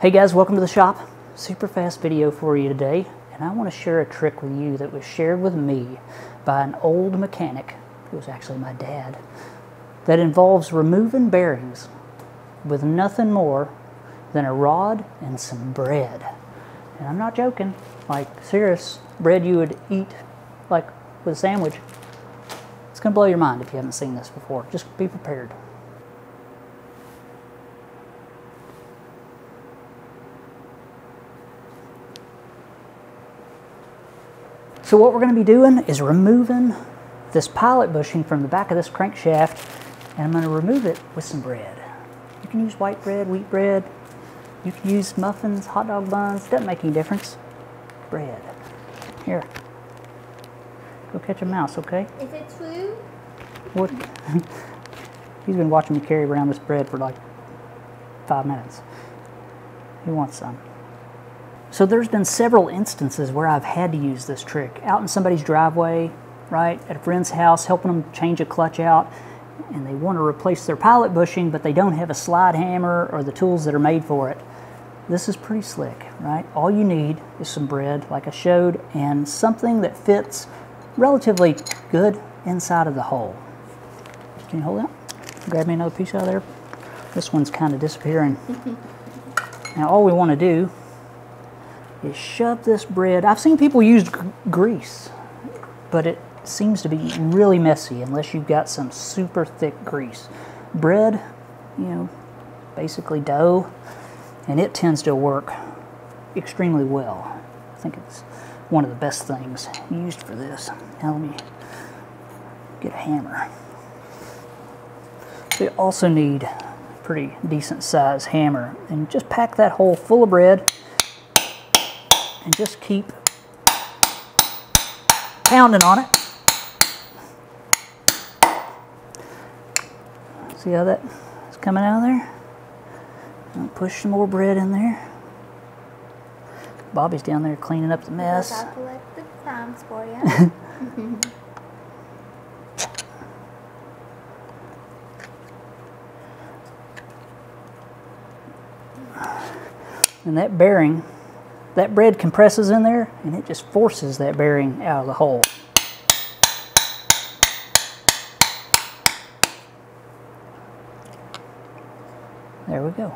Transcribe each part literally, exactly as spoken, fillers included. Hey guys, welcome to the shop. Super fast video for you today, and I want to share a trick with you that was shared with me by an old mechanic, it was actually my dad, that involves removing bearings with nothing more than a rod and some bread. And I'm not joking, like serious bread you would eat like with a sandwich. It's going to blow your mind if you haven't seen this before. Just be prepared. So what we're going to be doing is removing this pilot bushing from the back of this crankshaft, and I'm going to remove it with some bread. You can use white bread, wheat bread, you can use muffins, hot dog buns, doesn't make any difference. Bread. Here. Go catch a mouse, okay? Is it true? What? He's been watching me carry around this bread for like five minutes. He wants some. So there's been several instances where I've had to use this trick. Out in somebody's driveway, right, at a friend's house, helping them change a clutch out, and they want to replace their pilot bushing, but they don't have a slide hammer or the tools that are made for it. This is pretty slick, right? All you need is some bread, like I showed, and something that fits relatively good inside of the hole. Can you hold that? Grab me another piece out of there. This one's kind of disappearing. Now all we want to do is shove this bread. I've seen people use grease, but it seems to be really messy unless you've got some super thick grease. Bread, you know, basically dough, and it tends to work extremely well. I think it's one of the best things used for this. Now let me get a hammer. So you also need a pretty decent size hammer, and just pack that hole full of bread and just keep pounding on it. See how that is coming out of there? I'll push some more bread in there. Bobby's down there cleaning up the mess. I'll collect the times for you. And that bearing, that bread compresses in there, and it just forces that bearing out of the hole. There we go.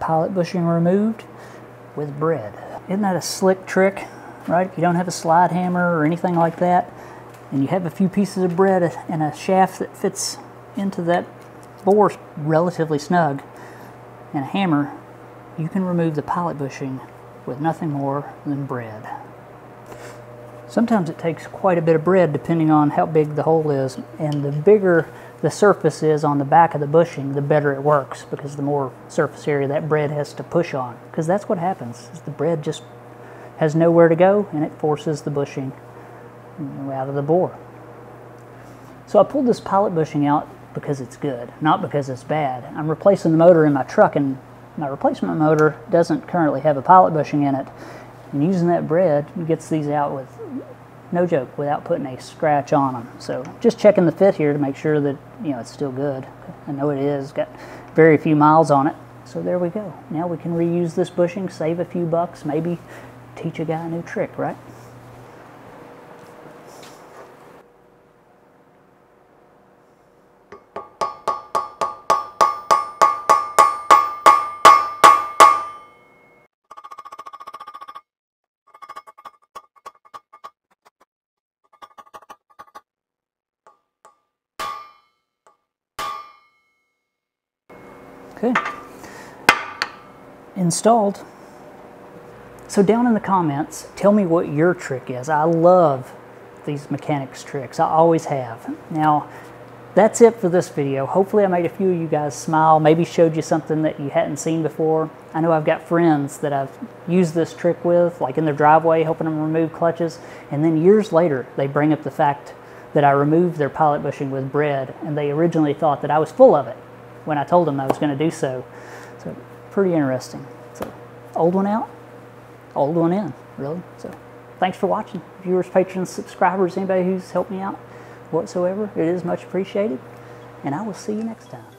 Pilot bushing removed with bread. Isn't that a slick trick, right? If you don't have a slide hammer or anything like that, and you have a few pieces of bread and a shaft that fits into that bore relatively snug, and a hammer, you can remove the pilot bushing with nothing more than bread. Sometimes it takes quite a bit of bread depending on how big the hole is, and the bigger the surface is on the back of the bushing, the better it works, because the more surface area that bread has to push on, because that's what happens, is the bread just has nowhere to go and it forces the bushing out of the bore. So I pulled this pilot bushing out because it's good, not because it's bad. I'm replacing the motor in my truck, and my replacement motor doesn't currently have a pilot bushing in it, and using that bread gets these out with, no joke, without putting a scratch on them. So just checking the fit here to make sure that, you know, it's still good. I know it is. It's got very few miles on it. So there we go. Now we can reuse this bushing, save a few bucks, maybe teach a guy a new trick, right? Okay. Installed. So down in the comments, tell me what your trick is. I love these mechanics tricks. I always have. Now, that's it for this video. Hopefully I made a few of you guys smile, maybe showed you something that you hadn't seen before. I know I've got friends that I've used this trick with, like in their driveway, helping them remove clutches, and then years later, they bring up the fact that I removed their pilot bushing with bread, and they originally thought that I was full of it when I told them I was going to do so. So pretty interesting. So old one out, old one in, really. So thanks for watching. Viewers, patrons, subscribers, anybody who's helped me out whatsoever, it is much appreciated. And I will see you next time.